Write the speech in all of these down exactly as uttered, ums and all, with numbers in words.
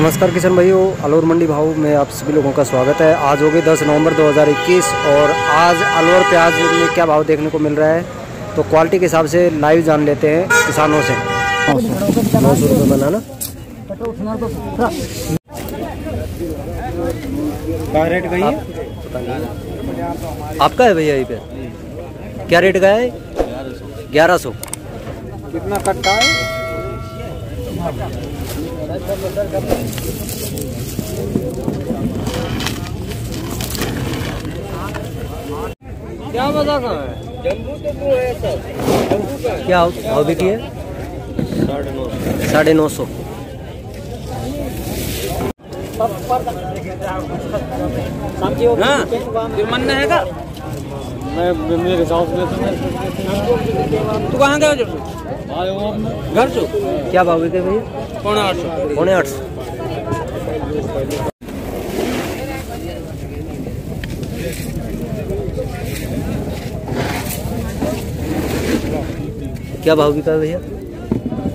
नमस्कार किसान भाइयों, अलवर मंडी भाव में आप सभी लोगों का स्वागत है। आज हो गए दस नवंबर दो हज़ार इक्कीस और आज अलवर प्याज में क्या भाव देखने को मिल रहा है तो क्वालिटी के हिसाब से लाइव जान लेते हैं किसानों से। नौ सौ रुपये बनाना रेट भैया आपका है भैया, यहीं पे क्या रेट का है? ग्यारह सौ। कितना कट्टा है? क्या बता कहाँ है? जम्बू तो वो है सर। जम्बू का क्या भाव बिकी है? साढ़े नौ सौ। हाँ, तिरमन्ना है का? मैं मेरे साउथ में तू कहाँ गया? घर से। क्या भाव बिके भैया? पौने आठ सौ। क्या भाव बिका भैया?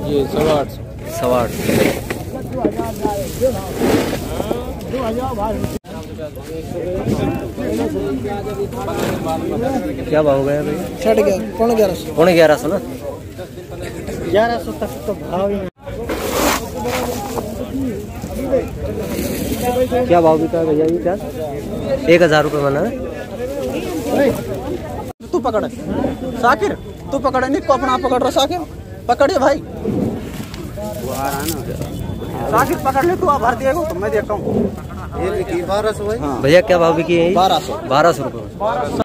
ये सवा आठ सौ सवा आठ सौ। क्या भाव गया भाई? साढ़े ग्यारह पौने ग्यारह सौ पौने ग्यारह सौ। ना ग्यारह सौ तक तो भाव ही। क्या भाव बिका भैया ये प्याज? एक हजार रुपये बना है। तू पकड़ साकिर, तू पकड़े नहीं, अपना पकड़ रहा साकिर, पकड़े भाई साकिर, पकड़ ले तू, आप भर दिएगा तो मैं देखता हूँ। बारह सौ भैया। क्या भाव बिकी है? बारह सौ बारह सौ रुपये।